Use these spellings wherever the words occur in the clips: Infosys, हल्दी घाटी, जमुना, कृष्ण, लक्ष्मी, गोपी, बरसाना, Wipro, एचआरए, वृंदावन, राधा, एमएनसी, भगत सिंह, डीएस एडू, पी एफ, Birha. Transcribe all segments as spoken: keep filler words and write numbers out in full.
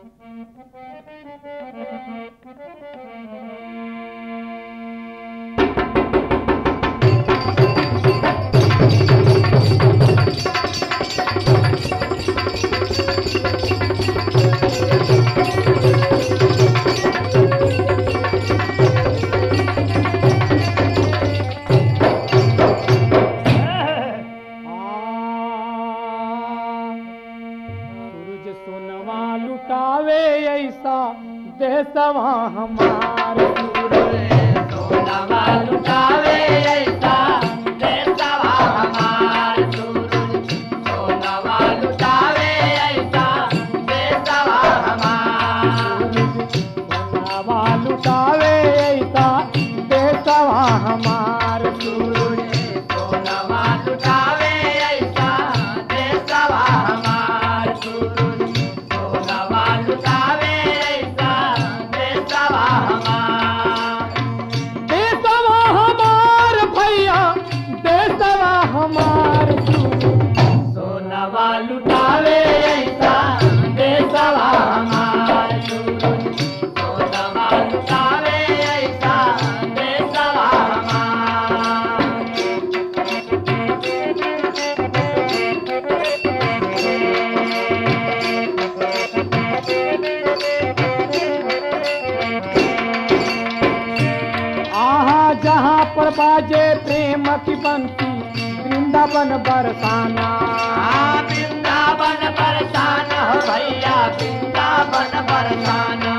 बरसाना हो भैया वृंदावन बरसाना,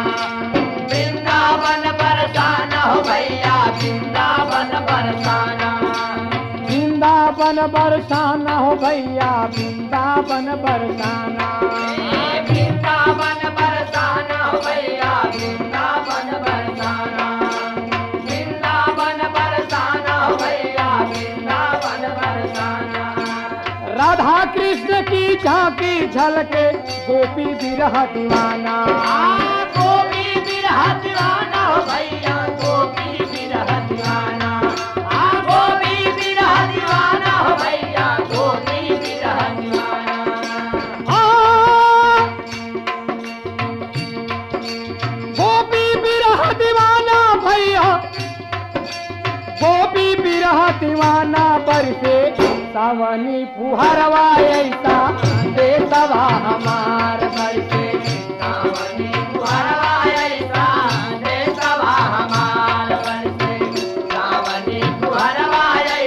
वृंदावन बरसाना हो भैया वृंदावन बरसाना, वृंदावन बरसाना हो भैया वृंदावन बरसाना। राधा कृष्ण की झांकी झलके गोपी बिरहा दीवाना, गोपी बिरहा दीवाना हो भैया गोपी बिरहा दीवाना, भैया गोपी बिरह दीवाना। आ गोपी बिरह दीवाना भैया गोपी बिरह दीवाना। बरसे सावनी फुहरवा ऐसा देसवा हमार, बरसे सावनी फुहरवा ऐसा देसवा हमार, बरसे सावनी फुहरवा ऐसा।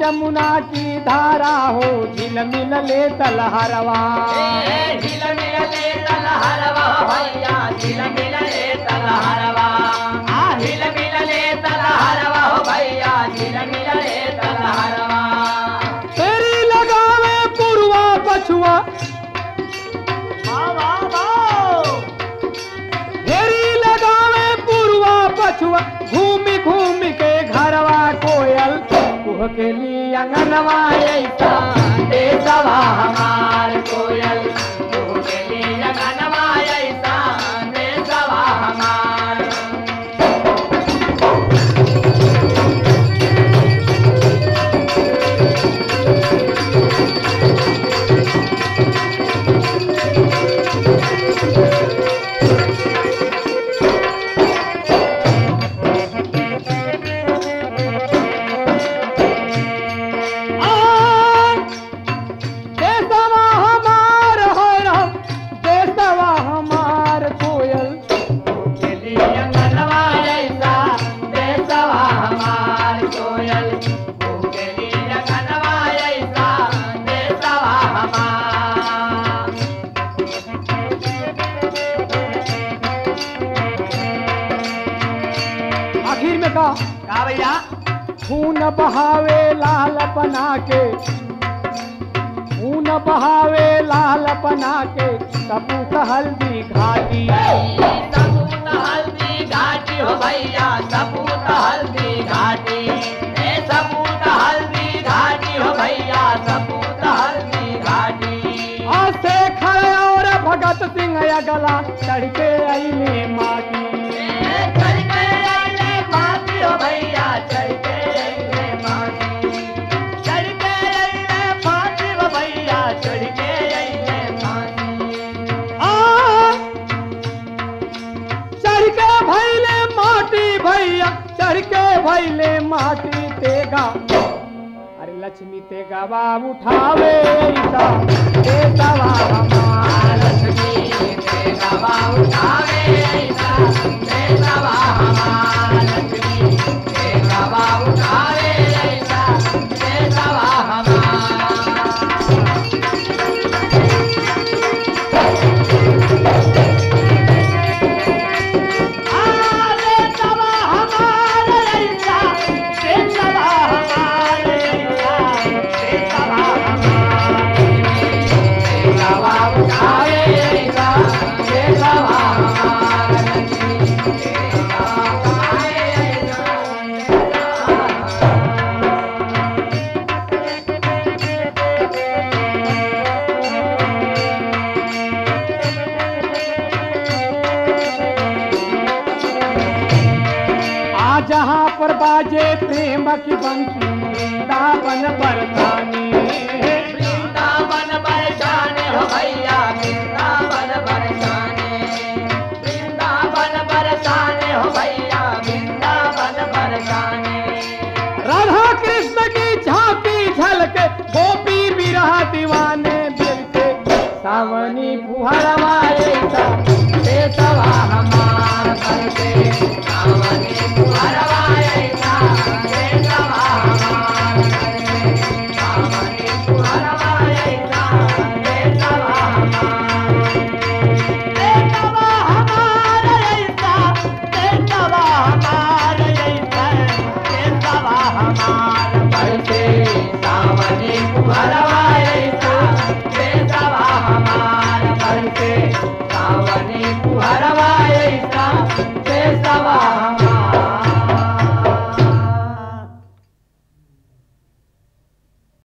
जमुना की धारा हो झिलमिलले तलहरवा, झिलमिलले तलहरवा भैया झिलमिलले तलहरवा, झिलमिलले तलहरवा भैया झिलमिलले तलहरवा। तेरी लगावे पुरवा पछुआ, तेरी लगावे पुरवा पछुआ, घूमी घूमी के घरवा कोयल के लिए अंगनवा ऐसा देसवा हमार, कोयल के लिए अंगनवा ऐसा देसवा हमार। भैया खून बहावे लाल बना के, खून बहावे लाल बना के सबूत हल्दी घाटी, सबूत हल्दी घाटी हो भैया, सबूत हल्दी घाटी, सबूत हल्दी घाटी हो भैया, सबूत हल्दी घाटी। आसे खड़े और भगत सिंह या गला चढ़ के आईने माटी, चढ़ के आईने माटी हो भैया, चढ़ के आईने माटी, चढ़ के आईने माटी हो भैया, चढ़ के आईने माटी। आ चढ़ के भैले माटी भैया, चढ़ के भैले माटी तेगा, अरे लक्ष्मी तेगा बाब उठावे ऐसा ऐसा बाबा, लक्ष्मी तेगा बाब उठावे ऐसा बाजे प्रेम की बंसी वृंदावन बरसाना, वृंदावन बरसाना हो भैया, वृंदावन